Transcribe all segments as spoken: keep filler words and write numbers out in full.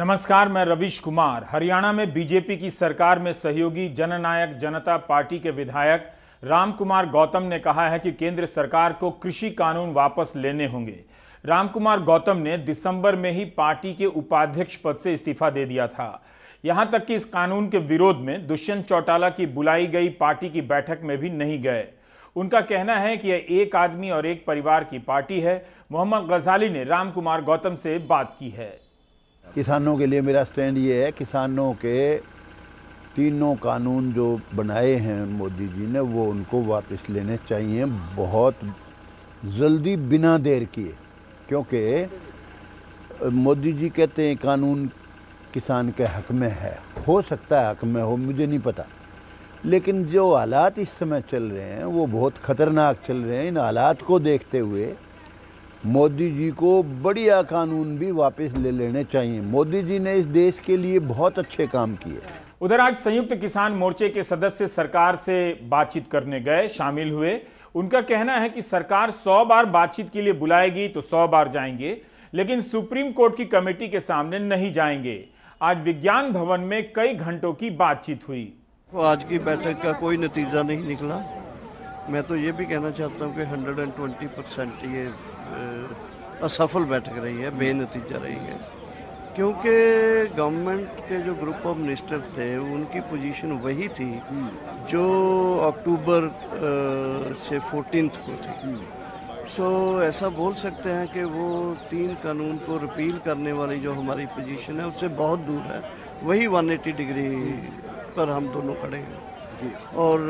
नमस्कार, मैं रविश कुमार। हरियाणा में बीजेपी की सरकार में सहयोगी जननायक जनता पार्टी के विधायक राम कुमार गौतम ने कहा है कि केंद्र सरकार को कृषि कानून वापस लेने होंगे। राम कुमार गौतम ने दिसंबर में ही पार्टी के उपाध्यक्ष पद से इस्तीफा दे दिया था। यहां तक कि इस कानून के विरोध में दुष्यंत चौटाला की बुलाई गई पार्टी की बैठक में भी नहीं गए। उनका कहना है कि यह एक आदमी और एक परिवार की पार्टी है। मोहम्मद गजाली ने राम कुमार गौतम से बात की है। किसानों के लिए मेरा स्टैंड ये है, किसानों के तीनों कानून जो बनाए हैं मोदी जी ने, वो उनको वापस लेने चाहिए बहुत जल्दी, बिना देर किए। क्योंकि मोदी जी कहते हैं कानून किसान के हक में है, हो सकता है हक में हो, मुझे नहीं पता, लेकिन जो हालात इस समय चल रहे हैं वो बहुत ख़तरनाक चल रहे हैं। इन हालात को देखते हुए मोदी जी को बढ़िया कानून भी वापस ले लेने चाहिए। मोदी जी ने इस देश के लिए बहुत अच्छे काम किए। उधर आज संयुक्त किसान मोर्चे के सदस्य सरकार से बातचीत करने गए, शामिल हुए। उनका कहना है कि सरकार सौ बार बातचीत के लिए बुलाएगी तो सौ बार जाएंगे, लेकिन सुप्रीम कोर्ट की कमेटी के सामने नहीं जाएंगे। आज विज्ञान भवन में कई घंटों की बातचीत हुई। आज की बैठक का कोई नतीजा नहीं निकला। मैं तो ये भी कहना चाहता हूँ कि एक सौ बीस परसेंट ये असफल बैठक रही है, बेनतीजा रही है, क्योंकि गवर्नमेंट के जो ग्रुप ऑफ मिनिस्टर थे उनकी पोजीशन वही थी जो अक्टूबर से फोर्टीन को थी। सो ऐसा बोल सकते हैं कि वो तीन कानून को रिपील करने वाली जो हमारी पोजीशन है उससे बहुत दूर है। वही एक सौ अस्सी डिग्री पर हम दोनों खड़े हैं। और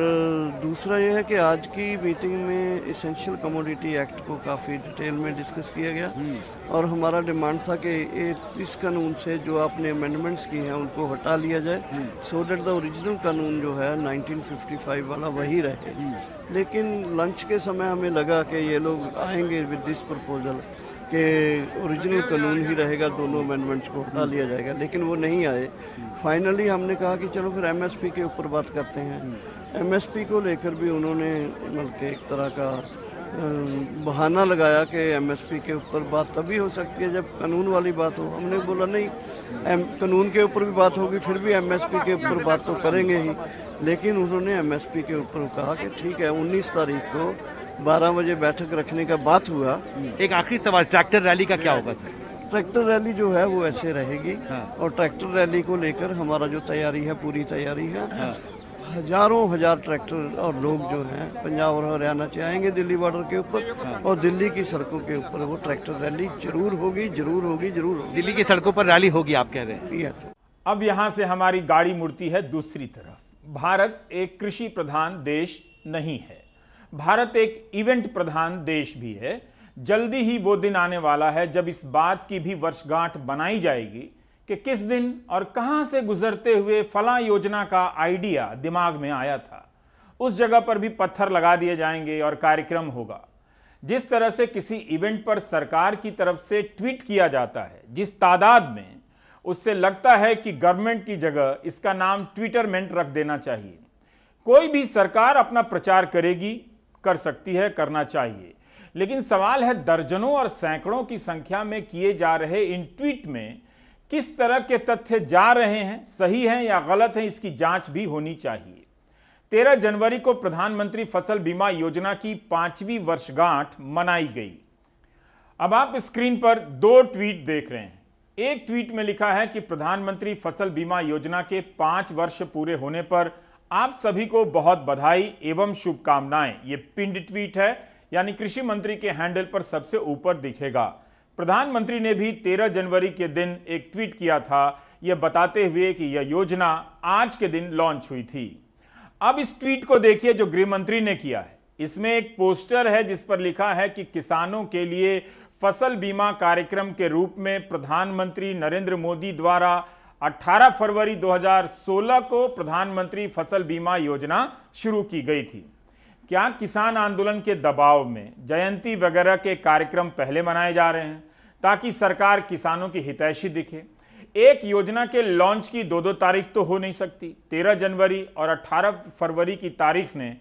दूसरा यह है कि आज की मीटिंग में इसेंशियल कमोडिटी एक्ट को काफ़ी डिटेल में डिस्कस किया गया और हमारा डिमांड था कि इस कानून से जो आपने अमेंडमेंट्स किए हैं उनको हटा लिया जाए, सो दैट द ओरिजिनल कानून जो है नाइनटीन फिफ्टी फाइव वाला वही रहे। लेकिन लंच के समय हमें लगा कि ये लोग आएंगे विद दिस प्रपोजल कि ओरिजिनल कानून ही रहेगा, दोनों अमेंडमेंट्स को हटा लिया जाएगा, लेकिन वो नहीं आए। फाइनली हमने कहा कि चलो फिर एमएसपी के ऊपर बात करते हैं। एमएसपी को लेकर भी उन्होंने बल्कि एक तरह का बहाना लगाया कि एमएसपी के ऊपर बात तभी हो सकती है जब कानून वाली बात हो। हमने बोला नहीं, कानून के ऊपर भी बात होगी, फिर भी एमएसपी के ऊपर बात तो करेंगे ही। लेकिन उन्होंने एमएसपी के ऊपर कहा कि ठीक है, उन्नीस तारीख को बारह बजे बैठक रखने का बात हुआ। एक आखिरी सवाल, ट्रैक्टर रैली का क्या होगा सर? ट्रैक्टर रैली जो है वो ऐसे रहेगी। हाँ। और ट्रैक्टर रैली को लेकर हमारा जो तैयारी है, पूरी तैयारी है। हाँ। हजारों हजार ट्रैक्टर और लोग जो हैं पंजाब और हरियाणा से आएंगे दिल्ली बॉर्डर के ऊपर और दिल्ली की सड़कों के ऊपर वो ट्रैक्टर रैली जरूर होगी, जरूर होगी, जरूर होगी। दिल्ली की सड़कों पर रैली होगी आप कह रहे हैं। अब यहाँ से हमारी गाड़ी मुड़ती है दूसरी तरफ। भारत एक कृषि प्रधान देश नहीं है, भारत एक इवेंट प्रधान देश भी है। जल्दी ही वो दिन आने वाला है जब इस बात की भी वर्षगांठ बनाई जाएगी कि किस दिन और कहां से गुजरते हुए फलां योजना का आइडिया दिमाग में आया था। उस जगह पर भी पत्थर लगा दिए जाएंगे और कार्यक्रम होगा। जिस तरह से किसी इवेंट पर सरकार की तरफ से ट्वीट किया जाता है जिस तादाद में, उससे लगता है कि गवर्नमेंट की जगह इसका नाम ट्विटरमेंट रख देना चाहिए। कोई भी सरकार अपना प्रचार करेगी, कर सकती है, करना चाहिए, लेकिन सवाल है दर्जनों और सैकड़ों की संख्या में किए जा रहे इन ट्वीट में किस तरह के तथ्य जा रहे हैं, सही हैं या गलत हैं, इसकी जांच भी होनी चाहिए। तेरह जनवरी को प्रधानमंत्री फसल बीमा योजना की पांचवी वर्षगांठ मनाई गई। अब आप स्क्रीन पर दो ट्वीट देख रहे हैं। एक ट्वीट में लिखा है कि प्रधानमंत्री फसल बीमा योजना के पांच वर्ष पूरे होने पर आप सभी को बहुत बधाई एवं शुभकामनाएं। ये पिंड ट्वीट है, यानी कृषि मंत्री के हैंडल पर सबसे ऊपर दिखेगा। प्रधानमंत्री ने भी तेरह जनवरी के दिन एक ट्वीट किया था, यह बताते हुए कि यह योजना आज के दिन लॉन्च हुई थी। अब इस ट्वीट को देखिए जो गृह मंत्री ने किया है। इसमें एक पोस्टर है जिस पर लिखा है कि किसानों के लिए फसल बीमा कार्यक्रम के रूप में प्रधानमंत्री नरेंद्र मोदी द्वारा अठारह फरवरी दो हज़ार सोलह को प्रधानमंत्री फसल बीमा योजना शुरू की गई थी। क्या किसान आंदोलन के दबाव में जयंती वगैरह के कार्यक्रम पहले मनाए जा रहे हैं ताकि सरकार किसानों की हितैषी दिखे? एक योजना के लॉन्च की दो दो तारीख तो हो नहीं सकती। तेरह जनवरी और अठारह फरवरी की तारीख ने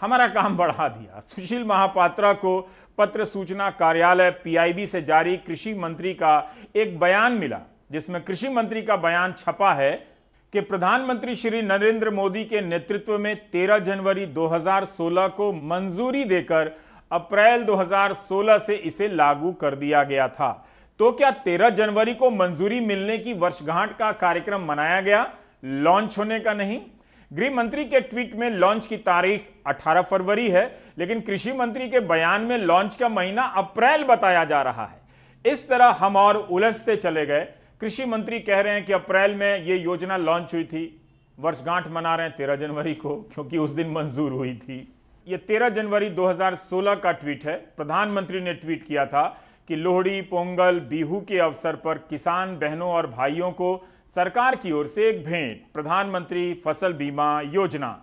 हमारा काम बढ़ा दिया। सुशील महापात्रा को पत्र सूचना कार्यालय पीआईबी से जारी कृषि मंत्री का एक बयान मिला जिसमें कृषि मंत्री का बयान छपा है कि प्रधानमंत्री श्री नरेंद्र मोदी के नेतृत्व में तेरह जनवरी दो हज़ार सोलह को मंजूरी देकर अप्रैल दो हज़ार सोलह से इसे लागू कर दिया गया था। तो क्या तेरह जनवरी को मंजूरी मिलने की वर्षगांठ का कार्यक्रम मनाया गया, लॉन्च होने का नहीं? गृह मंत्री के ट्वीट में लॉन्च की तारीख अठारह फरवरी है, लेकिन कृषि मंत्री के बयान में लॉन्च का महीना अप्रैल बताया जा रहा है। इस तरह हम और उलझते चले गए। कृषि मंत्री कह रहे हैं कि अप्रैल में यह योजना लॉन्च हुई थी, वर्षगांठ मना रहे हैं तेरह जनवरी को क्योंकि उस दिन मंजूर हुई थी। यह तेरह जनवरी दो हज़ार सोलह का ट्वीट है। प्रधानमंत्री ने ट्वीट किया था कि लोहड़ी, पोंगल, बिहू के अवसर पर किसान बहनों और भाइयों को सरकार की ओर से एक भेंट, प्रधानमंत्री फसल बीमा योजना।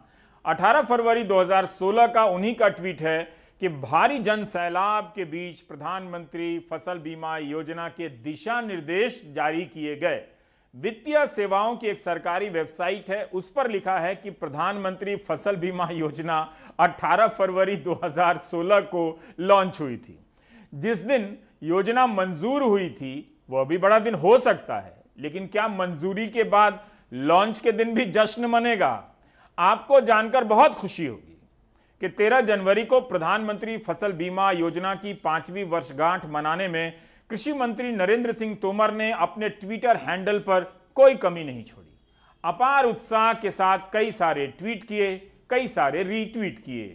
अठारह फरवरी दो हज़ार सोलह का उन्हीं का ट्वीट है कि भारी जन सैलाब के बीच प्रधानमंत्री फसल बीमा योजना के दिशा निर्देश जारी किए गए। वित्तीय सेवाओं की एक सरकारी वेबसाइट है, उस पर लिखा है कि प्रधानमंत्री फसल बीमा योजना अठारह फरवरी दो हज़ार सोलह को लॉन्च हुई थी। जिस दिन योजना मंजूर हुई थी वह भी बड़ा दिन हो सकता है, लेकिन क्या मंजूरी के बाद लॉन्च के दिन भी जश्न मनेगा? आपको जानकर बहुत खुशी होगी कि तेरह जनवरी को प्रधानमंत्री फसल बीमा योजना की पांचवी वर्षगांठ मनाने में कृषि मंत्री नरेंद्र सिंह तोमर ने अपने ट्विटर हैंडल पर कोई कमी नहीं छोड़ी। अपार उत्साह के साथ कई सारे ट्वीट किए, कई सारे रीट्वीट किए।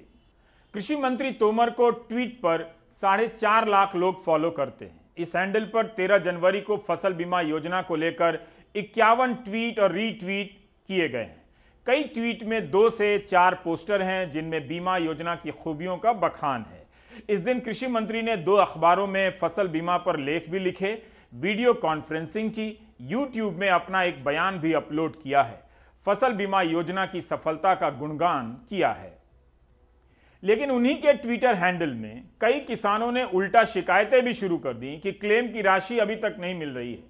कृषि मंत्री तोमर को ट्वीट पर साढ़े चार लाख लोग फॉलो करते हैं। इस हैंडल पर तेरह जनवरी को फसल बीमा योजना को लेकर इक्यावन ट्वीट और रीट्वीट किए गए हैं। कई ट्वीट में दो से चार पोस्टर हैं जिनमें बीमा योजना की खूबियों का बखान है। इस दिन कृषि मंत्री ने दो अखबारों में फसल बीमा पर लेख भी लिखे, वीडियो कॉन्फ्रेंसिंग की, यूट्यूब में अपना एक बयान भी अपलोड किया है, फसल बीमा योजना की सफलता का गुणगान किया है। लेकिन उन्हीं के ट्विटर हैंडल में कई किसानों ने उल्टा शिकायतें भी शुरू कर दी कि क्लेम की राशि अभी तक नहीं मिल रही है।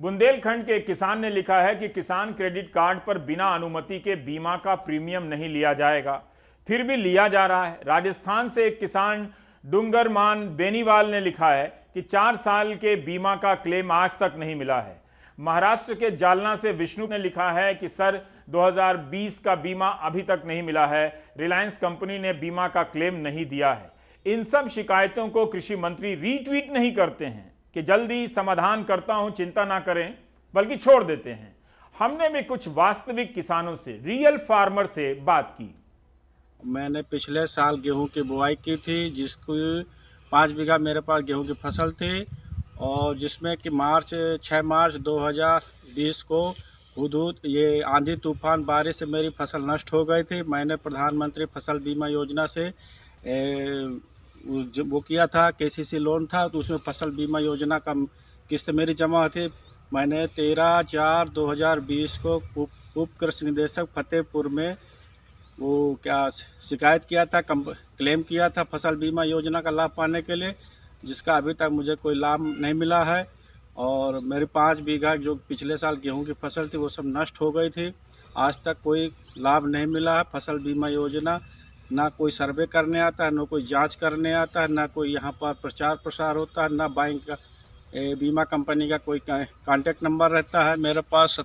बुंदेलखंड के एक किसान ने लिखा है कि किसान क्रेडिट कार्ड पर बिना अनुमति के बीमा का प्रीमियम नहीं लिया जाएगा, फिर भी लिया जा रहा है। राजस्थान से एक किसान डूंगरमान बेनीवाल ने लिखा है कि चार साल के बीमा का क्लेम आज तक नहीं मिला है। महाराष्ट्र के जालना से विष्णु ने लिखा है कि सर दो हज़ार बीस का बीमा अभी तक नहीं मिला है, रिलायंस कंपनी ने बीमा का क्लेम नहीं दिया है। इन सब शिकायतों को कृषि मंत्री रीट्वीट नहीं करते हैं कि जल्दी समाधान करता हूं, चिंता ना करें, बल्कि छोड़ देते हैं। हमने भी कुछ वास्तविक किसानों से, रियल फार्मर से बात की। मैंने पिछले साल गेहूं की बुआई की थी, जिसको पाँच बीघा मेरे पास गेहूँ की फसल थी और जिसमें कि मार्च छः मार्च दो हज़ार बीस को हदूद ये आंधी तूफान बारिश से मेरी फसल नष्ट हो गई थी। मैंने प्रधानमंत्री फसल बीमा योजना से ए, वो किया था, केसीसी लोन था, तो उसमें फसल बीमा योजना का किस्त मेरी जमा थी। मैंने तेरह चार दो हज़ार बीस को उप उप कृषि निदेशक फतेहपुर में वो क्या शिकायत किया था, कम, क्लेम किया था फसल बीमा योजना का लाभ पाने के लिए, जिसका अभी तक मुझे कोई लाभ नहीं मिला है। और मेरी पाँच बीघा जो पिछले साल गेहूं की फसल थी वो सब नष्ट हो गई थी, आज तक कोई लाभ नहीं मिला है। फसल बीमा योजना ना कोई सर्वे करने आता है, ना कोई जांच करने आता है, ना कोई यहां पर प्रचार प्रसार होता है, ना बैंक का बीमा कंपनी का कोई कांटेक्ट नंबर रहता है। मेरे पास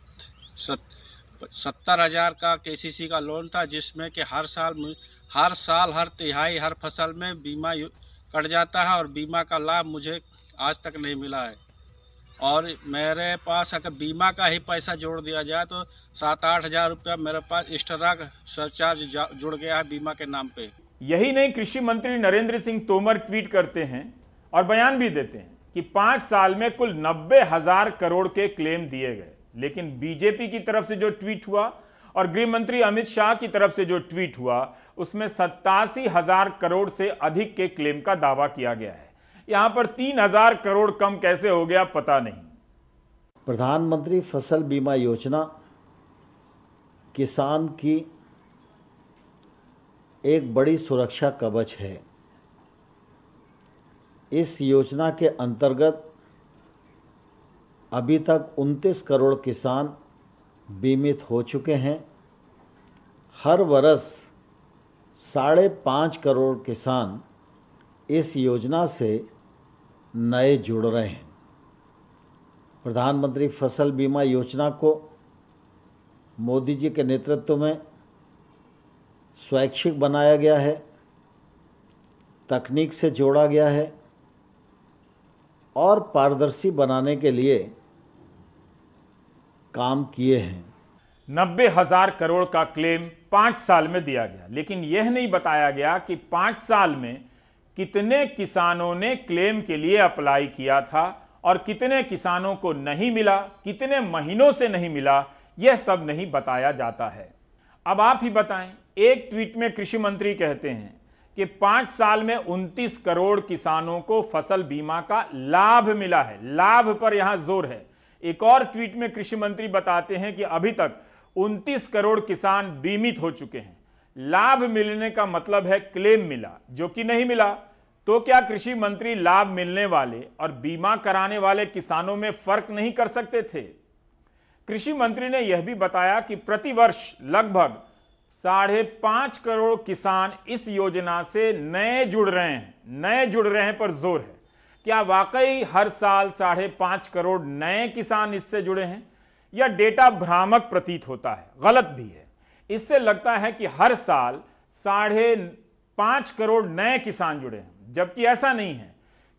सत्तर हज़ार का केसीसी का लोन था, जिसमें कि हर साल हर साल हर तिहाई हर फसल में बीमा कट जाता है और बीमा का लाभ मुझे आज तक नहीं मिला है। और मेरे पास अगर बीमा का ही पैसा जोड़ दिया जाए तो सात आठ हज़ार रुपया मेरे पास एक्स्ट्रा सरचार्ज जुड़ गया है बीमा के नाम पे। यही नहीं, कृषि मंत्री नरेंद्र सिंह तोमर ट्वीट करते हैं और बयान भी देते हैं कि पाँच साल में कुल नब्बे हज़ार करोड़ के क्लेम दिए गए। लेकिन बीजेपी की तरफ से जो ट्वीट हुआ और गृह मंत्री अमित शाह की तरफ से जो ट्वीट हुआ उसमें सत्तासी हज़ार करोड़ से अधिक के क्लेम का दावा किया गया है। यहां पर तीन हजार करोड़ कम कैसे हो गया पता नहीं। प्रधानमंत्री फसल बीमा योजना किसान की एक बड़ी सुरक्षा कवच है। इस योजना के अंतर्गत अभी तक उनतीस करोड़ किसान बीमित हो चुके हैं। हर वर्ष साढ़े पाँच करोड़ किसान इस योजना से नए जुड़ रहे हैं। प्रधानमंत्री फसल बीमा योजना को मोदी जी के नेतृत्व में स्वैच्छिक बनाया गया है, तकनीक से जोड़ा गया है और पारदर्शी बनाने के लिए काम किए हैं। नब्बे हजार करोड़ का क्लेम पाँच साल में दिया गया, लेकिन यह नहीं बताया गया कि पाँच साल में कितने किसानों ने क्लेम के लिए अप्लाई किया था और कितने किसानों को नहीं मिला, कितने महीनों से नहीं मिला, यह सब नहीं बताया जाता है। अब आप ही बताएं, एक ट्वीट में कृषि मंत्री कहते हैं कि पाँच साल में उनतीस करोड़ किसानों को फसल बीमा का लाभ मिला है। लाभ पर यहाँ जोर है। एक और ट्वीट में कृषि मंत्री बताते हैं कि अभी तक उनतीस करोड़ किसान बीमित हो चुके हैं। लाभ मिलने का मतलब है क्लेम मिला, जो कि नहीं मिला। तो क्या कृषि मंत्री लाभ मिलने वाले और बीमा कराने वाले किसानों में फर्क नहीं कर सकते थे? कृषि मंत्री ने यह भी बताया कि प्रतिवर्ष लगभग साढ़े पांच करोड़ किसान इस योजना से नए जुड़ रहे हैं। नए जुड़ रहे हैं पर जोर है। क्या वाकई हर साल साढ़े पांच करोड़ नए किसान इससे जुड़े हैं? यह डेटा भ्रामक प्रतीत होता है, गलत भी है। इससे लगता है कि हर साल साढ़े पांच करोड़ नए किसान जुड़े हैं, जबकि ऐसा नहीं है।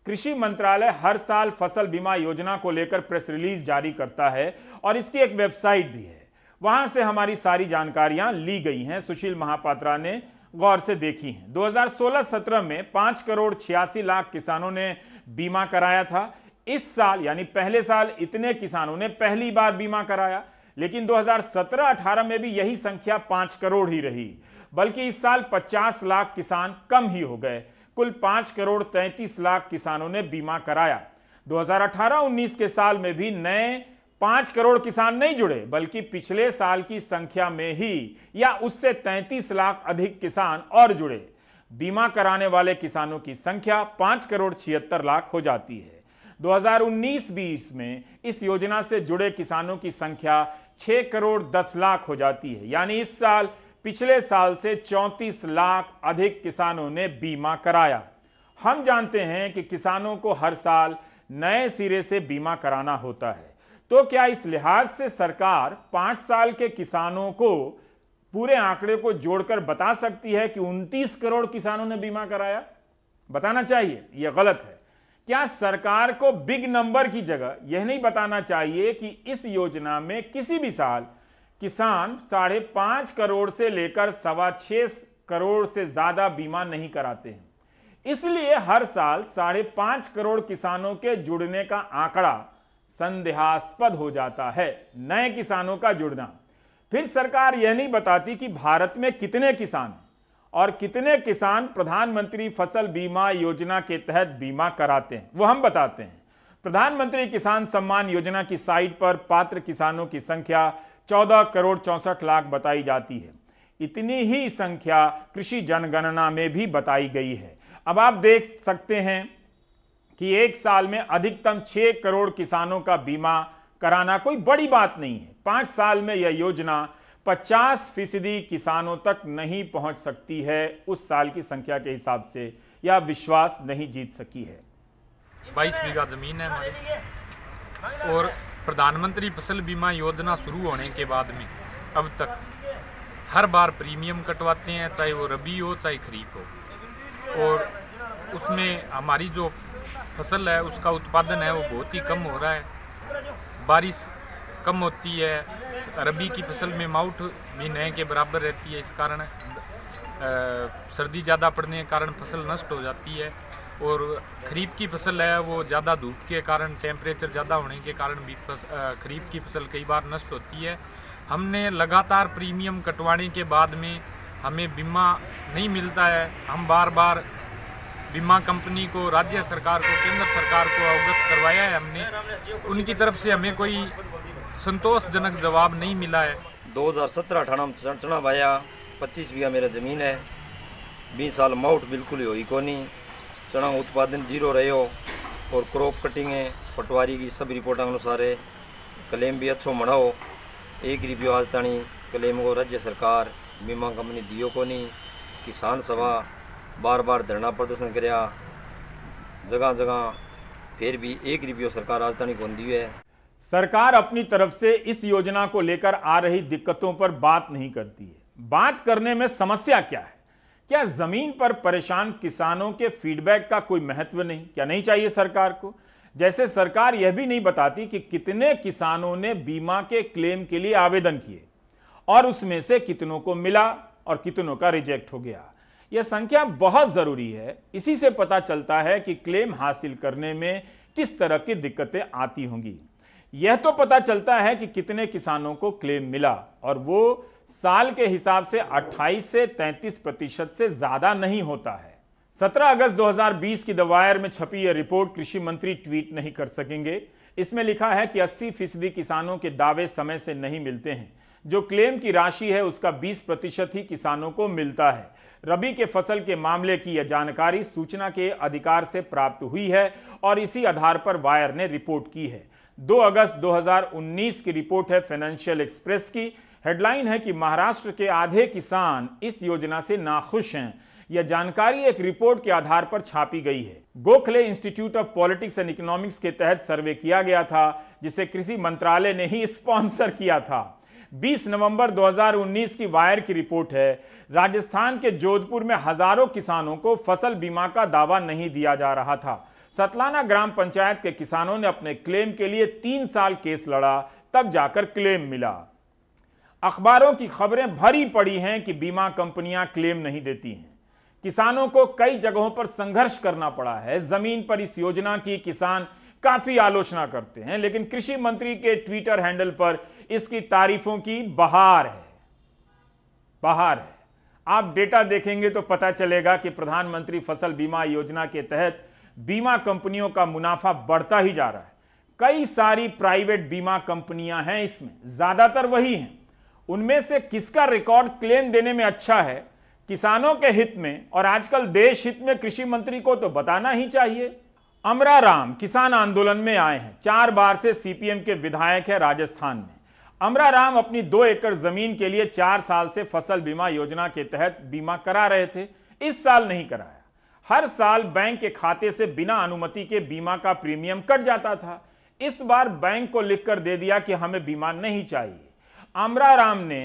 कृषि मंत्रालय हर साल फसल बीमा योजना को लेकर प्रेस रिलीज जारी करता है और इसकी एक वेबसाइट भी है, वहां से हमारी सारी जानकारियां ली गई हैं। सुशील महापात्रा ने गौर से देखी हैं। दो हज़ार सोलह सत्रह में पांच करोड़ छियासी लाख किसानों ने बीमा कराया था। इस साल यानी पहले साल इतने किसानों ने पहली बार बीमा कराया, लेकिन दो हज़ार सत्रह अठारह में भी यही संख्या पांच करोड़ ही रही, बल्कि इस साल पचास लाख किसान कम ही हो गए। कुल पांच करोड़ तैंतीस लाख किसानों ने बीमा कराया। दो हज़ार अठारह उन्नीस के साल में भी नए पांच करोड़ किसान नहीं जुड़े, बल्कि पिछले साल की संख्या में ही या उससे तैंतीस लाख अधिक किसान और जुड़े। बीमा कराने वाले किसानों की संख्या पांच करोड़ छिहत्तर लाख हो जाती है। दो हज़ार उन्नीस बीस में इस योजना से जुड़े किसानों की संख्या छह करोड़ दस लाख हो जाती है, यानी इस साल पिछले साल से चौंतीस लाख अधिक किसानों ने बीमा कराया। हम जानते हैं कि किसानों को हर साल नए सिरे से बीमा कराना होता है, तो क्या इस लिहाज से सरकार पांच साल के किसानों को पूरे आंकड़े को जोड़कर बता सकती है कि उनतीस करोड़ किसानों ने बीमा कराया? बताना चाहिए, यह गलत है। क्या सरकार को बिग नंबर की जगह यह नहीं बताना चाहिए कि इस योजना में किसी भी साल किसान साढ़े पांच करोड़ से लेकर सवा छह करोड़ से ज्यादा बीमा नहीं कराते हैं, इसलिए हर साल साढ़े पांच करोड़ किसानों के जुड़ने का आंकड़ा संदेहास्पद हो जाता है। नए किसानों का जुड़ना, फिर सरकार यह नहीं बताती कि भारत में कितने किसान हैं और कितने किसान प्रधानमंत्री फसल बीमा योजना के तहत बीमा कराते हैं, वो हम बताते हैं। प्रधानमंत्री किसान सम्मान योजना की साइट पर पात्र किसानों की संख्या चौदह करोड़ चौंसठ लाख बताई जाती है। इतनी ही संख्या कृषि जनगणना में भी बताई गई है। अब आप देख सकते हैं कि एक साल में अधिकतम छह करोड़ किसानों का बीमा कराना कोई बड़ी बात नहीं है। पांच साल में यह योजना पचास फीसदी किसानों तक नहीं पहुंच सकती है। उस साल की संख्या के हिसाब से यह विश्वास नहीं जीत सकी है। बाईस बीघा जमीन है हमारी और प्रधानमंत्री फसल बीमा योजना शुरू होने के बाद में अब तक हर बार प्रीमियम कटवाते हैं, चाहे वो रबी हो चाहे खरीफ हो, और उसमें हमारी जो फसल है उसका उत्पादन है वो बहुत ही कम हो रहा है। बारिश कम होती है, रबी की फसल में माउट भी नए के बराबर रहती है, इस कारण सर्दी ज़्यादा पड़ने के कारण फसल नष्ट हो जाती है। और खरीफ की फसल है वो ज़्यादा धूप के कारण, टेम्परेचर ज़्यादा होने के कारण भी खरीफ की फसल कई बार नष्ट होती है। हमने लगातार प्रीमियम कटवाने के बाद में हमें बीमा नहीं मिलता है। हम बार बार बीमा कंपनी को, राज्य सरकार को, केंद्र सरकार को अवगत करवाया है हमने, उनकी तरफ से हमें कोई संतोषजनक जवाब नहीं मिला है। दो हज़ार सत्रह अठारह में चढ़चना भाया पच्चीस बीघा मेरा ज़मीन है। बीस साल माउट बिल्कुल ही हुई को नहीं, चना उत्पादन जीरो रहे हो और क्रॉप कटिंग है पटवारी की सब रिपोर्ट अनुसार है। क्लेम भी अच्छो मनाओ, एक रिव्यू आज तानी क्लेम को राज्य सरकार बीमा कंपनी दियो को नहीं। किसान सभा बार बार धरना प्रदर्शन कराया जगह जगह, फिर भी एक रिव्यू सरकार राजधानी को दी है। सरकार अपनी तरफ से इस योजना को लेकर आ रही दिक्कतों पर बात नहीं करती है। बात करने में समस्या क्या है? क्या जमीन पर परेशान किसानों के फीडबैक का कोई महत्व नहीं? क्या नहीं चाहिए सरकार को? जैसे सरकार यह भी नहीं बताती कि कितने किसानों ने बीमा के क्लेम के लिए आवेदन किए और उसमें से कितनों को मिला और कितनों का रिजेक्ट हो गया। यह संख्या बहुत जरूरी है। इसी से पता चलता है कि क्लेम हासिल करने में किस तरह की दिक्कतें आती होंगी। यह तो पता चलता है कि कितने किसानों को क्लेम मिला और वो साल के हिसाब से अट्ठाईस से तैंतीस प्रतिशत से ज्यादा नहीं होता है। सत्रह अगस्त दो हज़ार बीस की द वायर में छपी यह रिपोर्ट कृषि मंत्री ट्वीट नहीं कर सकेंगे। इसमें लिखा है कि अस्सी फीसदी किसानों के दावे समय से नहीं मिलते हैं। जो क्लेम की राशि है उसका बीस प्रतिशत ही किसानों को मिलता है। रबी के फसल के मामले की यह जानकारी सूचना के अधिकार से प्राप्त हुई है और इसी आधार पर वायर ने रिपोर्ट की है। दो अगस्त दो हज़ार उन्नीस की रिपोर्ट है फाइनेंशियल एक्सप्रेस की। हेडलाइन है कि महाराष्ट्र के आधे किसान इस योजना से नाखुश हैं। यह जानकारी एक रिपोर्ट के आधार पर छापी गई है। Gokhale institute of politics and economics के तहत सर्वे किया गया था, जिसे कृषि मंत्रालय ने ही स्पॉन्सर किया था। बीस नवंबर दो हज़ार उन्नीस की वायर की रिपोर्ट है। राजस्थान के जोधपुर में हजारों किसानों को फसल बीमा का दावा नहीं दिया जा रहा था। सतलाना ग्राम पंचायत के किसानों ने अपने क्लेम के लिए तीन साल केस लड़ा, तब जाकर क्लेम मिला। अखबारों की खबरें भरी पड़ी हैं कि बीमा कंपनियां क्लेम नहीं देती हैं। किसानों को कई जगहों पर संघर्ष करना पड़ा है। जमीन पर इस योजना की किसान काफी आलोचना करते हैं, लेकिन कृषि मंत्री के ट्विटर हैंडल पर इसकी तारीफों की बहार है बहार है आप डेटा देखेंगे तो पता चलेगा कि प्रधानमंत्री फसल बीमा योजना के तहत बीमा कंपनियों का मुनाफा बढ़ता ही जा रहा है। कई सारी प्राइवेट बीमा कंपनियां हैं, इसमें ज्यादातर वही हैं। उनमें से किसका रिकॉर्ड क्लेम देने में अच्छा है, किसानों के हित में और आजकल देश हित में, कृषि मंत्री को तो बताना ही चाहिए। अमराराम किसान आंदोलन में आए हैं। चार बार से सीपीएम के विधायक है राजस्थान में। अमराराम अपनी दो एकड़ जमीन के लिए चार साल से फसल बीमा योजना के तहत बीमा करा रहे थे, इस साल नहीं कराया। हर साल बैंक के खाते से बिना अनुमति के बीमा का प्रीमियम कट जाता था। इस बार बैंक को लिखकर दे दिया कि हमें बीमा नहीं चाहिए। अमराराम ने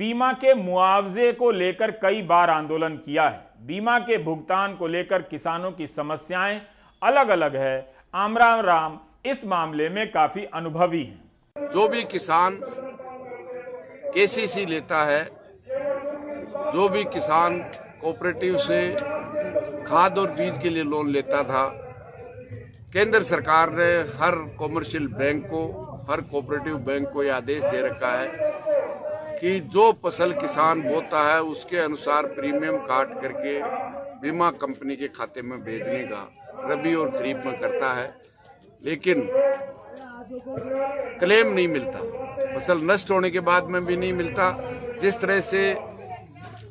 बीमा के मुआवजे को लेकर कई बार आंदोलन किया है। बीमा के भुगतान को लेकर किसानों की समस्याएं अलग अलग है। अमराराम इस मामले में काफी अनुभवी हैं। जो भी किसान केसीसी लेता है, जो भी किसान कोऑपरेटिव से खाद और बीज के लिए लोन लेता था, केंद्र सरकार ने हर कॉमर्शियल बैंक को, हर कोऑपरेटिव बैंक को यह आदेश दे रखा है कि जो फसल किसान बोता है उसके अनुसार प्रीमियम काट करके बीमा कंपनी के खाते में भेजने का रबी और खरीफ में करता है, लेकिन क्लेम नहीं मिलता। फसल नष्ट होने के बाद में भी नहीं मिलता। जिस तरह से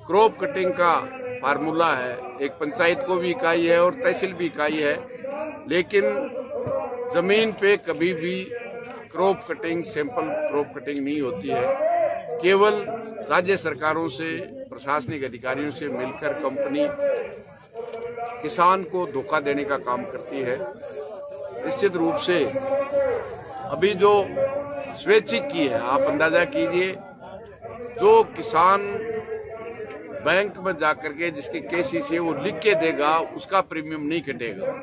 क्रॉप कटिंग का फार्मूला है, एक पंचायत को भी इकाई है और तहसील भी इकाई है, लेकिन जमीन पे कभी भी crop cutting, sample crop cutting नहीं होती है। केवल राज्य सरकारों से, प्रशासनिक अधिकारियों से मिलकर कंपनी किसान को धोखा देने का काम करती है। निश्चित रूप से अभी जो स्वैच्छिक की है, आप अंदाजा कीजिए, जो किसान बैंक में जाकर के जिसके केसीसी वो लिख के देगा उसका प्रीमियम नहीं कटेगा।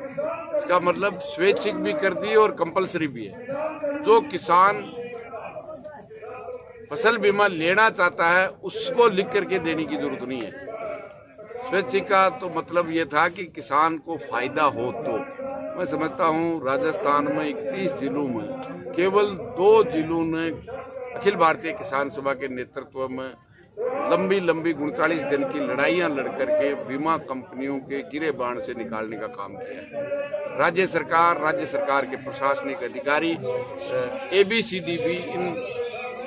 इसका मतलब स्वैच्छिक भी कर दी और कंपलसरी भी है। जो किसान फसल बीमा लेना चाहता है उसको लिख करके देने की जरूरत नहीं है। स्वैच्छिक का तो मतलब ये था कि किसान को फायदा हो। तो मैं समझता हूँ राजस्थान में इकतीस जिलों में केवल दो जिलों ने अखिल भारतीय किसान सभा के नेतृत्व में लंबी लंबी उनतालीस दिन की लड़ाइयां लड़कर के बीमा कंपनियों के गिरेबान से निकालने का काम किया है। राज्य सरकार, राज्य सरकार के प्रशासनिक अधिकारी ए बी सी डी भी इन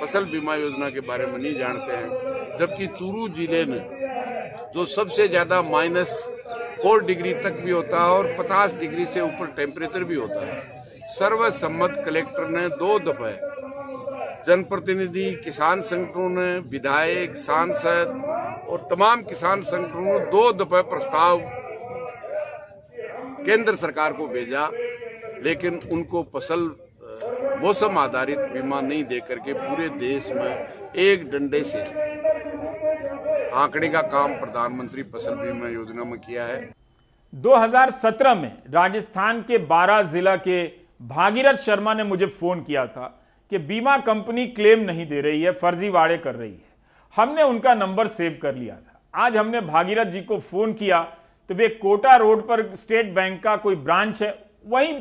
फसल बीमा योजना के बारे में नहीं जानते हैं, जबकि चूरू जिले ने जो सबसे ज़्यादा माइनस फोर डिग्री तक भी होता है और पचास डिग्री से ऊपर टेम्परेचर भी होता है, सर्वसम्मत कलेक्टर ने दो दफे जनप्रतिनिधि, किसान संगठनों ने, विधायक, सांसद और तमाम किसान संगठनों ने दो दफे प्रस्ताव केंद्र सरकार को भेजा, लेकिन उनको फसल मौसम आधारित बीमा नहीं देकर के पूरे देश में एक डंडे से आंकड़े का काम प्रधानमंत्री फसल बीमा योजना में किया है। दो हज़ार सत्रह में राजस्थान के बारह जिला के भागीरथ शर्मा ने मुझे फोन किया था कि बीमा कंपनी क्लेम नहीं दे रही है, फर्जीवाड़े कर रही है। हमने उनका नंबर सेव कर लिया था। आज हमने भागीरथ जी को फोन किया तो वे कोटा रोड पर स्टेट बैंक का कोई ब्रांच है वहीं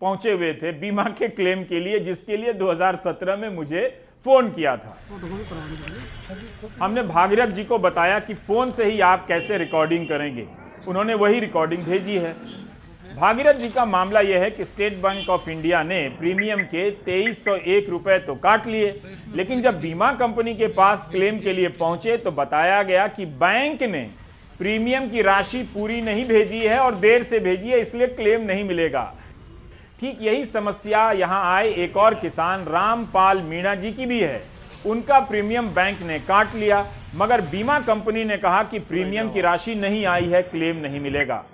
पहुंचे हुए थे बीमा के क्लेम के लिए, जिसके लिए दो हज़ार सत्रह में मुझे फोन किया था। हमने भागीरथ जी को बताया कि फोन से ही आप कैसे रिकॉर्डिंग करेंगे, उन्होंने वही रिकॉर्डिंग भेजी है। भागीरथ जी का मामला यह है कि स्टेट बैंक ऑफ इंडिया ने प्रीमियम के तेईस सौ एक रुपए तो काट लिए, लेकिन जब बीमा कंपनी के पास क्लेम के लिए पहुंचे तो बताया गया कि बैंक ने प्रीमियम की राशि पूरी नहीं भेजी है और देर से भेजी है, इसलिए क्लेम नहीं मिलेगा। ठीक यही समस्या यहां आए एक और किसान रामपाल मीणा जी की भी है। उनका प्रीमियम बैंक ने काट लिया, मगर बीमा कंपनी ने कहा कि प्रीमियम की राशि नहीं आई है, क्लेम नहीं मिलेगा।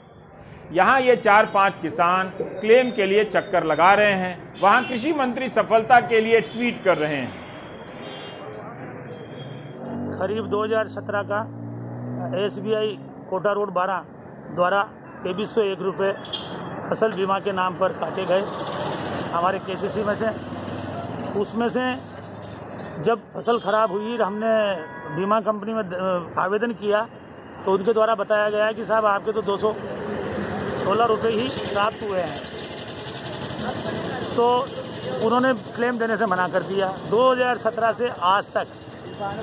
यहां ये चार पांच किसान क्लेम के लिए चक्कर लगा रहे हैं, वहां कृषि मंत्री सफलता के लिए ट्वीट कर रहे हैं। खरीफ दो हज़ार सत्रह का एसबीआई कोटा रोड बारह द्वारा तेईस सौ एक रुपये फसल बीमा के नाम पर काटे गए हमारे केसीसी में से। उसमें से जब फसल ख़राब हुई हमने बीमा कंपनी में आवेदन किया तो उनके द्वारा बताया गया कि साहब आपके तो दो सौ सोलह रुपये ही प्राप्त हुए हैं, तो उन्होंने क्लेम देने से मना कर दिया। दो हज़ार सत्रह से आज तक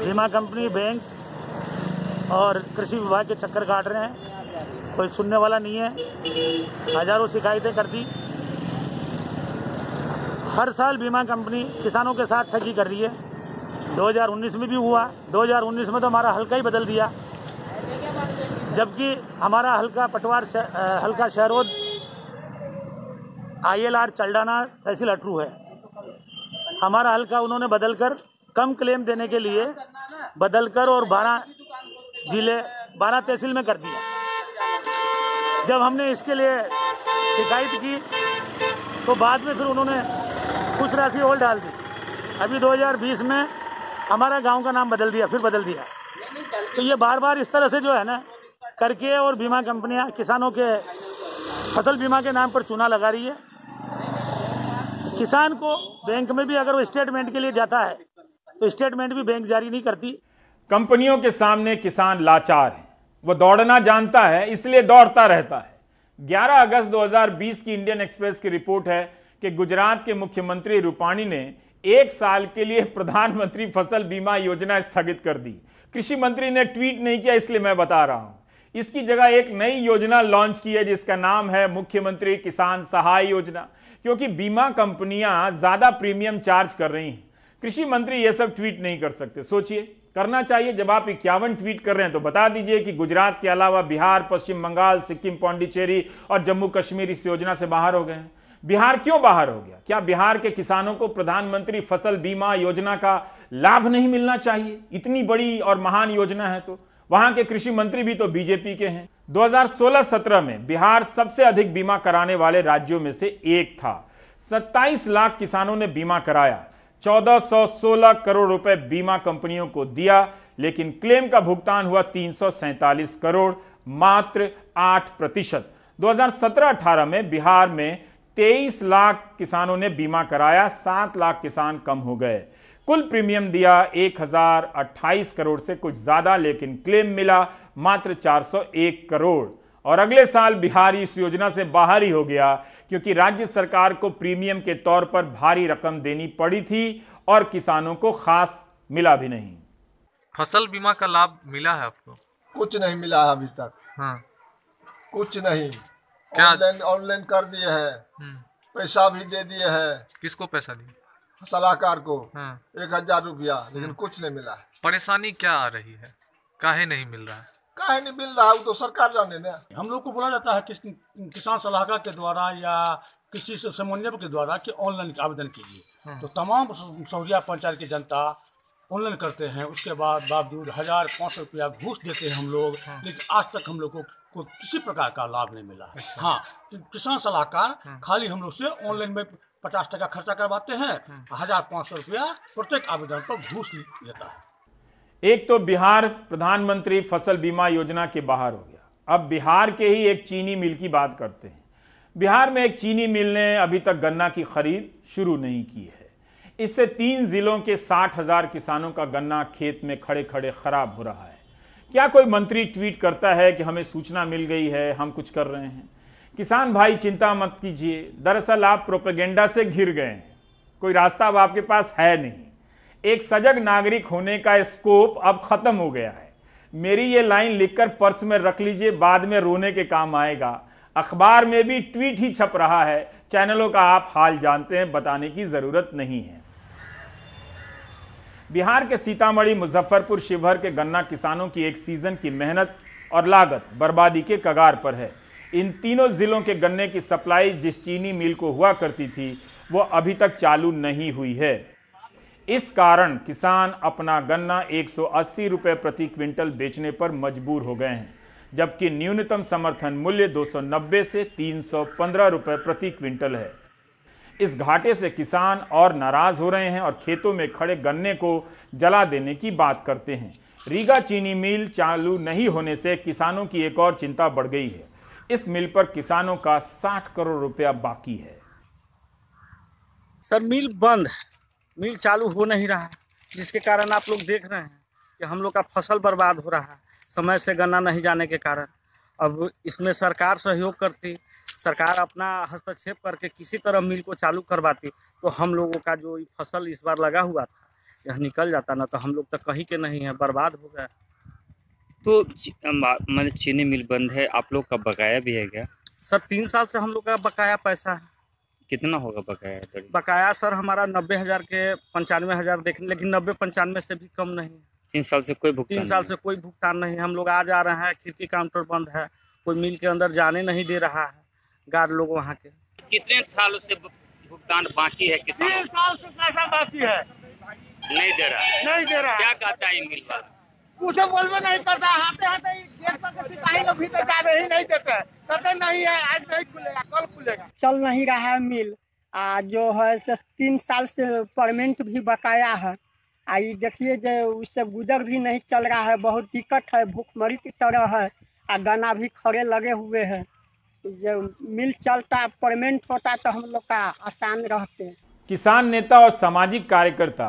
बीमा कंपनी, बैंक और कृषि विभाग के चक्कर काट रहे हैं, कोई सुनने वाला नहीं है। हजारों शिकायतें कर दी। हर साल बीमा कंपनी किसानों के साथ ठगी कर रही है। दो हज़ार उन्नीस में भी हुआ। दो हज़ार उन्नीस में तो हमारा हल्का ही बदल दिया, जबकि हमारा हल्का पटवार शह, हल्का शहरोद आईएलआर चलडाना तहसील अटरू है। हमारा हल्का उन्होंने बदलकर कम क्लेम देने के लिए बदलकर और बारह जिले बारह तहसील में कर दिया। जब हमने इसके लिए शिकायत की तो बाद में फिर उन्होंने कुछ राशि और डाल दी। अभी दो हज़ार बीस में हमारा गांव का नाम बदल दिया, फिर बदल दिया। तो ये बार बार इस तरह से जो है ना करके और बीमा कंपनियां किसानों के फसल बीमा के नाम पर चूना लगा रही है। किसान को बैंक में भी अगर वो स्टेटमेंट के लिए जाता है तो स्टेटमेंट भी बैंक जारी नहीं करती। कंपनियों के सामने किसान लाचार है। वो दौड़ना जानता है, इसलिए दौड़ता रहता है। ग्यारह अगस्त दो हज़ार बीस की इंडियन एक्सप्रेस की रिपोर्ट है कि गुजरात के मुख्यमंत्री रूपाणी ने एक साल के लिए प्रधानमंत्री फसल बीमा योजना स्थगित कर दी। कृषि मंत्री ने ट्वीट नहीं किया, इसलिए मैं बता रहा हूं। इसकी जगह एक नई योजना लॉन्च की है जिसका नाम है मुख्यमंत्री किसान सहाय योजना, क्योंकि बीमा कंपनियां ज्यादा प्रीमियम चार्ज कर रही हैं। कृषि मंत्री ये सब ट्वीट नहीं कर सकते। सोचिए, करना चाहिए। जब आप इक्यावन ट्वीट कर रहे हैं तो बता दीजिए कि गुजरात के अलावा बिहार, पश्चिम बंगाल, सिक्किम, पौंडीचेरी और जम्मू कश्मीर इस योजना से बाहर हो गए हैं। बिहार क्यों बाहर हो गया? क्या बिहार के किसानों को प्रधानमंत्री फसल बीमा योजना का लाभ नहीं मिलना चाहिए? इतनी बड़ी और महान योजना है तो। वहां के कृषि मंत्री भी तो बीजेपी के हैं। दो हज़ार सोलह सत्रह में बिहार सबसे अधिक बीमा कराने वाले राज्यों में से एक था। सत्ताईस लाख किसानों ने बीमा कराया, चौदह सौ सोलह करोड़ रुपए बीमा कंपनियों को दिया, लेकिन क्लेम का भुगतान हुआ तीन सौ सैंतालीस करोड़, मात्र आठ प्रतिशत। दो हज़ार सत्रह अठारह में बिहार में तेईस लाख किसानों ने बीमा कराया, सात लाख किसान कम हो गए। कुल प्रीमियम दिया एक हज़ार अट्ठाईस करोड़ से कुछ ज्यादा, लेकिन क्लेम मिला मात्र चार सौ एक करोड़। और अगले साल बिहार इस योजना से बाहर ही हो गया, क्योंकि राज्य सरकार को प्रीमियम के तौर पर भारी रकम देनी पड़ी थी और किसानों को खास मिला भी नहीं। फसल बीमा का लाभ मिला है आपको? कुछ नहीं मिला है अभी तक। हाँ। कुछ नहीं। ऑनलाइन ऑनलाइन कर दिए है, पैसा भी दे दिए है। किसको पैसा दिए? सलाहकार को। हाँ। एक हजार रुपया, लेकिन कुछ नहीं मिला। परेशानी क्या आ रही है? काहे नहीं मिल रहा है? काहे नहीं मिल रहा है, वो तो सरकार जाने ना। हम लोग को बोला जाता है किस, किसान सलाहकार के द्वारा या किसी से समन्वयक के द्वारा कि ऑनलाइन आवेदन कीजिए, तो तमाम सौजिया पंचायत की जनता ऑनलाइन करते हैं। उसके बाद बावजूद हजार पाँच सौ रुपया घूस देते हैं हम लोग, लेकिन आज तक हम लोग को को किसी प्रकार का लाभ नहीं मिला। अच्छा। हाँ, किसान सलाहकार खाली हम लोग से ऑनलाइन में पचास टका खर्चा करवाते हैं, हजार पाँच सौ रुपया प्रत्येक आवेदन पर घूस लेता है। एक तो बिहार प्रधानमंत्री फसल बीमा योजना के बाहर हो गया। अब बिहार के ही एक चीनी मिल की बात करते हैं। बिहार में एक चीनी मिल ने अभी तक गन्ना की खरीद शुरू नहीं की है। इससे तीन जिलों के साठ हजार किसानों का गन्ना खेत में खड़े खड़े खराब हो रहा है। क्या कोई मंत्री ट्वीट करता है कि हमें सूचना मिल गई है, हम कुछ कर रहे हैं? किसान भाई चिंता मत कीजिए, दरअसल आप प्रोपेगेंडा से घिर गए हैं, कोई रास्ता अब आपके पास है नहीं। एक सजग नागरिक होने का स्कोप अब खत्म हो गया है। मेरी ये लाइन लिखकर पर्स में रख लीजिए, बाद में रोने के काम आएगा। अखबार में भी ट्वीट ही छप रहा है, चैनलों का आप हाल जानते हैं, बताने की जरूरत नहीं है। बिहार के सीतामढ़ी, मुजफ्फरपुर, शिवहर के गन्ना किसानों की एक सीजन की मेहनत और लागत बर्बादी के कगार पर है। इन तीनों जिलों के गन्ने की सप्लाई जिस चीनी मिल को हुआ करती थी, वो अभी तक चालू नहीं हुई है। इस कारण किसान अपना गन्ना एक सौ अस्सी रुपए प्रति क्विंटल बेचने पर मजबूर हो गए हैं, जबकि न्यूनतम समर्थन मूल्य दो सौ नब्बे से तीन सौ पंद्रह रुपए प्रति क्विंटल है। इस घाटे से किसान और नाराज हो रहे हैं और खेतों में खड़े गन्ने को जला देने की बात करते हैं। रीगा चीनी मिल चालू नहीं होने से किसानों की एक और चिंता बढ़ गई है। इस मिल पर किसानों का साठ करोड़ रुपया बाकी है। सर, मिल बंद है, मिल चालू हो नहीं रहा है, जिसके कारण आप लोग देख रहे हैं कि हम लोग का फसल बर्बाद हो रहा है समय से गन्ना नहीं जाने के कारण। अब इसमें सरकार सहयोग करती, सरकार अपना हस्तक्षेप करके किसी तरह मिल को चालू करवाती तो हम लोगों का जो फसल इस बार लगा हुआ था यह निकल जाता, ना तो हम लोग तक कहीं के नहीं है, बर्बाद हो गया। तो मतलब चीनी मिल बंद है, आप लोग का बकाया भी है क्या? सर, तीन साल से हम लोग का बकाया पैसा है। कितना होगा बकाया? तो बकाया सर हमारा नब्बे हज़ार के पंचानवे हज़ार देखने, लेकिन नब्बे पंचानवे से भी कम नहीं। तीन साल से कोई भुगतान तीन साल से कोई भुगतान नहीं। हम लोग आ जा रहे हैं, खिड़की काउंटर बंद है, कोई मिल के अंदर जाने नहीं दे रहा है गार्ड लोग वहाँ के। कितने सालों से भुगतान बाकी है किसान? तीन साल से पैसा बाकी है, नहीं दे रहा नहीं दे रहा क्या कहता है मिल वाला? कुछ बोलवे नहीं करता, हाथे हाथे गेट पर सिपाही लोग भीतर जाने ही नहीं देते, कहते नहीं है आज नहीं खुलेगा कल खुलेगा। चल नहीं रहा है मिल, आ जो है तीन साल से परमेंट भी बकाया है। आई देखिए जो उससे गुजर भी नहीं चल रहा है, बहुत दिक्कत है, भूखमरी की तरह है और गन्ना भी खड़े लगे हुए है। जब मिल चलता परमेंट होता तो हम लोग का आसान रहते। किसान नेता और सामाजिक कार्यकर्ता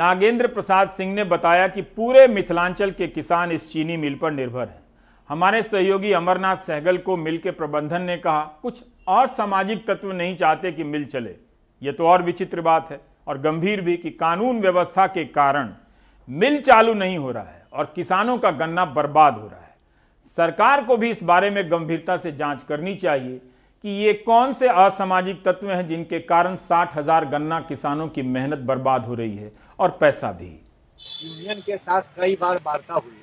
नागेंद्र प्रसाद सिंह ने बताया कि पूरे मिथिलांचल के किसान इस चीनी मिल पर निर्भर हैं। हमारे सहयोगी अमरनाथ सहगल को मिल के प्रबंधन ने कहा, कुछ और सामाजिक तत्व नहीं चाहते कि मिल चले। ये तो और विचित्र बात है और गंभीर भी कि कानून व्यवस्था के कारण मिल चालू नहीं हो रहा है और किसानों का गन्ना बर्बाद हो रहा है। सरकार को भी इस बारे में गंभीरता से जांच करनी चाहिए कि ये कौन से असामाजिक तत्व हैं जिनके कारण साठ हजार गन्ना किसानों की मेहनत बर्बाद हो रही है और पैसा भी। यूनियन के साथ कई बार वार्ता हुई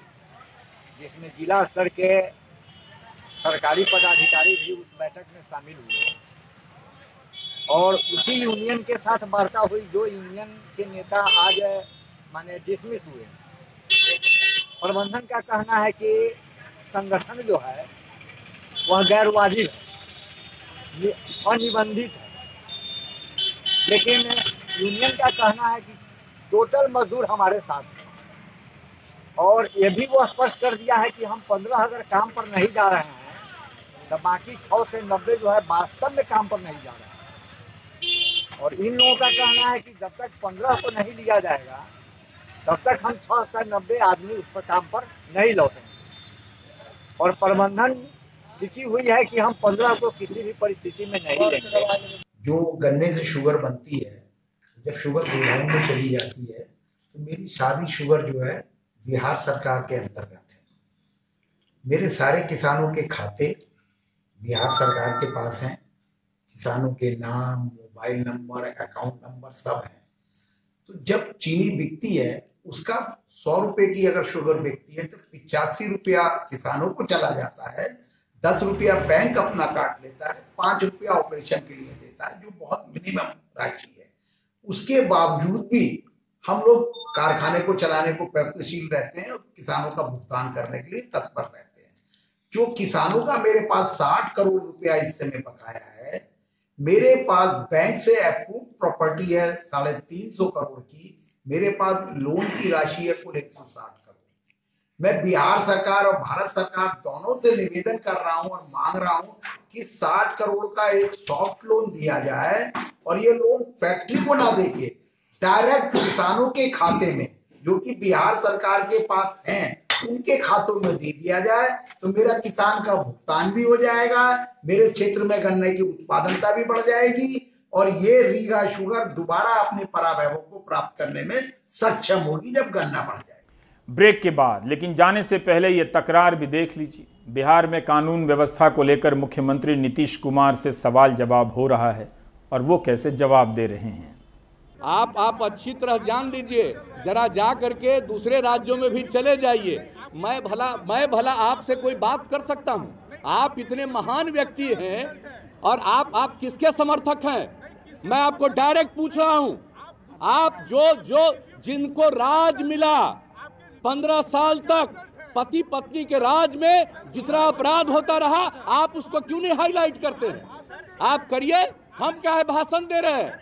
जिसमें जिला स्तर के सरकारी पदाधिकारी भी उस बैठक में शामिल हुए और उसी यूनियन के साथ वार्ता हुई जो यूनियन के नेता आज माने डिसमिस हुए। प्रबंधन का कहना है कि संगठन जो है वह गैर वाजिब है, अनिबंधित है, लेकिन यूनियन का कहना है कि टोटल मजदूर हमारे साथ हैं और ये भी वो स्पष्ट कर दिया है कि हम पंद्रह अगर काम पर नहीं जा रहे हैं तो बाकी छः से नब्बे जो है वास्तव में काम पर नहीं जा रहे हैं। और इन लोगों का कहना है कि जब तक पंद्रह को नहीं लिया जाएगा तब तक हम छः से नब्बे आदमी उस पर काम पर नहीं लौटेंगे और प्रबंधन टिकी हुई है कि हम पंद्रह को किसी भी परिस्थिति में नहीं लेंगे। जो गन्ने से शुगर बनती है, जब शुगर गोदाम में चली जाती है तो मेरी सारी शुगर जो है बिहार सरकार के अंतर्गत है। मेरे सारे किसानों के खाते बिहार सरकार के पास हैं, किसानों के नाम, मोबाइल नंबर, अकाउंट नंबर सब हैं। तो जब चीनी बिकती है उसका सौ रुपये की अगर शुगर बिकती है तो पिचासी रुपया किसानों को चला जाता है, दस रुपया बैंक अपना काट लेता है, पाँच रुपया ऑपरेशन के लिए देता है जो बहुत मिनिमम राशि है। उसके बावजूद भी हम लोग कारखाने को चलाने को प्रयत्नशील रहते हैं और किसानों का भुगतान करने के लिए तत्पर रहते हैं। जो किसानों का मेरे पास साठ करोड़ रुपया इस समय बकाया है, मेरे पास बैंक से अप्रूव प्रॉपर्टी है साढ़े तीन सौ करोड़ की, मेरे पास लोन की राशि है कुल एक सौ साठ करोड़। मैं बिहार सरकार और भारत सरकार दोनों से निवेदन कर रहा हूं और मांग रहा हूं कि साठ करोड़ का एक सॉफ्ट लोन दिया जाए और ये लोन फैक्ट्री को ना देके डायरेक्ट किसानों के खाते में जो कि बिहार सरकार के पास हैं उनके खातों में दे दिया जाए, तो मेरा किसान का भुगतान भी हो जाएगा, मेरे क्षेत्र में गन्ने की उत्पादनता भी बढ़ जाएगी और ये रीगा शुगर दोबारा अपने परावैभव को प्राप्त करने में सक्षम होगी जब गन्ना बढ़ जाएगा। ब्रेक के बाद, लेकिन जाने से पहले ये तकरार भी देख लीजिए। बिहार में कानून व्यवस्था को लेकर मुख्यमंत्री नीतीश कुमार से सवाल जवाब हो रहा है और वो कैसे जवाब दे रहे हैं। आप आप अच्छी तरह जान लीजिए, जरा जा करके दूसरे राज्यों में भी चले जाइए। मैं भला मैं भला आपसे कोई बात कर सकता हूँ? आप इतने महान व्यक्ति हैं और आप आप किसके समर्थक हैं? मैं आपको डायरेक्ट पूछ रहा हूँ। आप जो जो जिनको राज मिला पंद्रह साल तक, पति पत्नी के राज में जितना अपराध होता रहा, आप उसको क्यों नहीं हाईलाइट करते हैं? आप करिए। हम क्या है भाषण दे रहे हैं?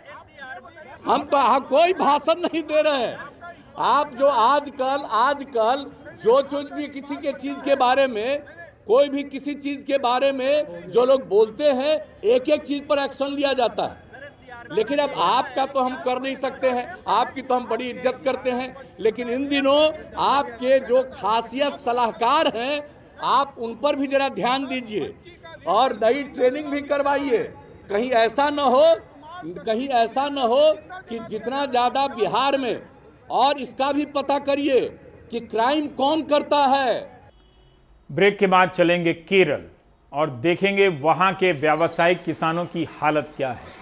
हम तो हम कोई भाषण नहीं दे रहे हैं। आप जो आजकल आजकल जो जो भी किसी के चीज के बारे में कोई भी किसी चीज के बारे में जो लोग बोलते हैं, एक एक चीज पर एक्शन लिया जाता है। लेकिन अब आपका तो हम कर नहीं सकते हैं, आपकी तो हम बड़ी इज्जत करते हैं, लेकिन इन दिनों आपके जो खासियत सलाहकार हैं आप उन पर भी जरा ध्यान दीजिए और नई ट्रेनिंग भी करवाइए। कहीं ऐसा न हो कहीं ऐसा न हो कि जितना ज़्यादा बिहार में, और इसका भी पता करिए कि क्राइम कौन करता है। ब्रेक के बाद चलेंगे केरल और देखेंगे वहां के व्यावसायिक किसानों की हालत क्या है।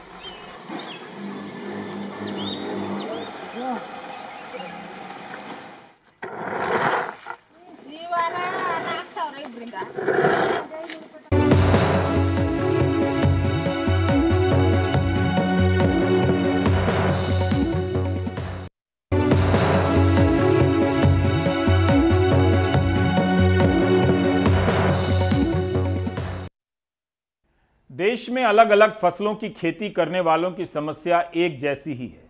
देश में अलग अलग फसलों की खेती करने वालों की समस्या एक जैसी ही है,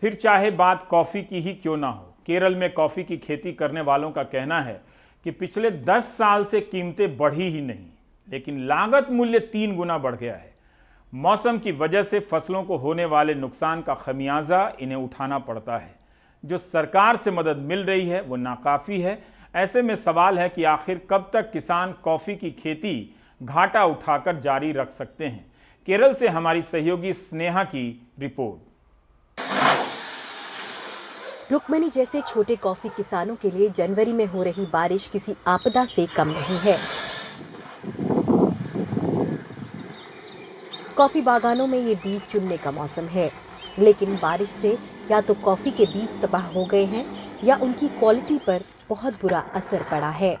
फिर चाहे बात कॉफ़ी की ही क्यों ना हो। केरल में कॉफ़ी की खेती करने वालों का कहना है कि पिछले दस साल से कीमतें बढ़ी ही नहीं, लेकिन लागत मूल्य तीन गुना बढ़ गया है। मौसम की वजह से फसलों को होने वाले नुकसान का खमियाजा इन्हें उठाना पड़ता है। जो सरकार से मदद मिल रही है वो नाकाफ़ी है। ऐसे में सवाल है कि आखिर कब तक किसान कॉफ़ी की खेती घाटा उठाकर जारी रख सकते हैं। केरल से हमारी सहयोगी स्नेहा की रिपोर्ट। रुक्मणी जैसे छोटे कॉफी किसानों के लिए जनवरी में हो रही बारिश किसी आपदा से कम नहीं है। कॉफी बागानों में ये बीज चुनने का मौसम है, लेकिन बारिश से या तो कॉफी के बीज तबाह हो गए हैं या उनकी क्वालिटी पर बहुत बुरा असर पड़ा है।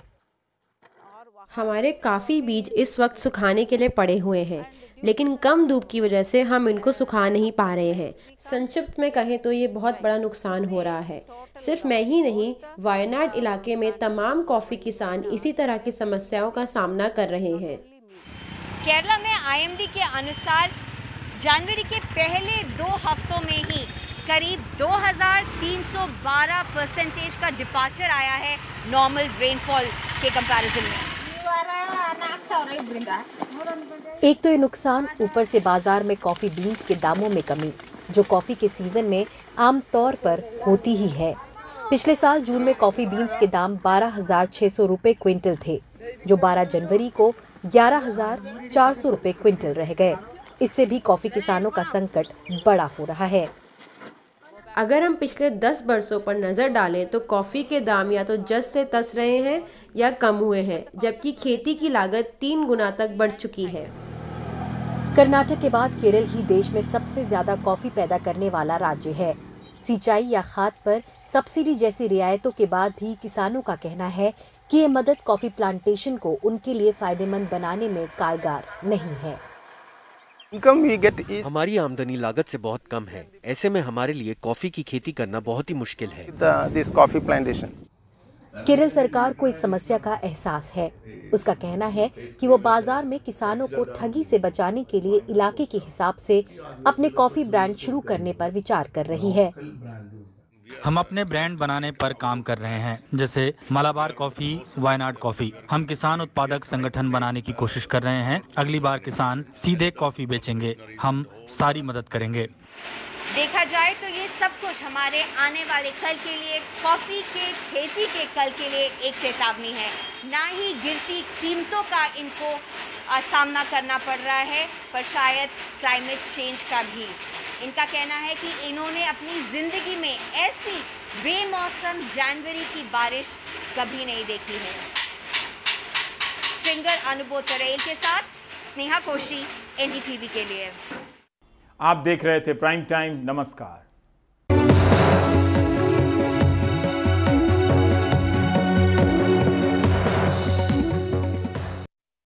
हमारे काफ़ी बीज इस वक्त सुखाने के लिए पड़े हुए हैं, लेकिन कम धूप की वजह से हम इनको सुखा नहीं पा रहे हैं। संक्षिप्त में कहें तो ये बहुत बड़ा नुकसान हो रहा है। सिर्फ मैं ही नहीं, वायनाड इलाके में तमाम कॉफ़ी किसान इसी तरह की समस्याओं का सामना कर रहे हैं। केरला में आईएमडी के अनुसार जनवरी के पहले दो हफ्तों में ही करीब दो हज़ार तीन सौ बारह परसेंटेज का डिपार्चर आया है नॉर्मल रेनफॉल के कंपैरिजन में। एक तो ये नुकसान, ऊपर से बाजार में कॉफी बीन्स के दामों में कमी जो कॉफी के सीजन में आम तौर पर होती ही है। पिछले साल जून में कॉफी बीन्स के दाम बारह हज़ार छह सौ रुपए क्विंटल थे, जो बारह जनवरी को ग्यारह हज़ार चार सौ रुपए क्विंटल रह गए। इससे भी कॉफी किसानों का संकट बड़ा हो रहा है। अगर हम पिछले दस वर्षों पर नज़र डालें तो कॉफ़ी के दाम या तो जस से तस रहे हैं या कम हुए हैं, जबकि खेती की लागत तीन गुना तक बढ़ चुकी है। कर्नाटक के बाद केरल ही देश में सबसे ज़्यादा कॉफ़ी पैदा करने वाला राज्य है। सिंचाई या खाद पर सब्सिडी जैसी रियायतों के बाद भी किसानों का कहना है कि ये मदद कॉफ़ी प्लांटेशन को उनके लिए फ़ायदेमंद बनाने में कारगर नहीं है। हमारी आमदनी लागत से बहुत कम है, ऐसे में हमारे लिए कॉफी की खेती करना बहुत ही मुश्किल है। केरल सरकार को इस समस्या का एहसास है। उसका कहना है कि वो बाजार में किसानों को ठगी से बचाने के लिए इलाके के हिसाब से अपने कॉफी ब्रांड शुरू करने पर विचार कर रही है। हम अपने ब्रांड बनाने पर काम कर रहे हैं, जैसे मलाबार कॉफी, वायनाड कॉफी। हम किसान उत्पादक संगठन बनाने की कोशिश कर रहे हैं। अगली बार किसान सीधे कॉफी बेचेंगे, हम सारी मदद करेंगे। देखा जाए तो ये सब कुछ हमारे आने वाले कल के लिए, कॉफी के खेती के कल के लिए एक चेतावनी है। ना ही गिरती कीमतों का इनको सामना करना पड़ रहा है, पर शायद क्लाइमेट चेंज का भी। इनका कहना है कि इन्होंने अपनी ज़िंदगी में ऐसी बेमौसम जनवरी की बारिश कभी नहीं देखी है। सिंगर अनुबोध तरेल के साथ स्नेहा कोशी, एनडीटीवी के लिए। आप देख रहे थे प्राइम टाइम। नमस्कार।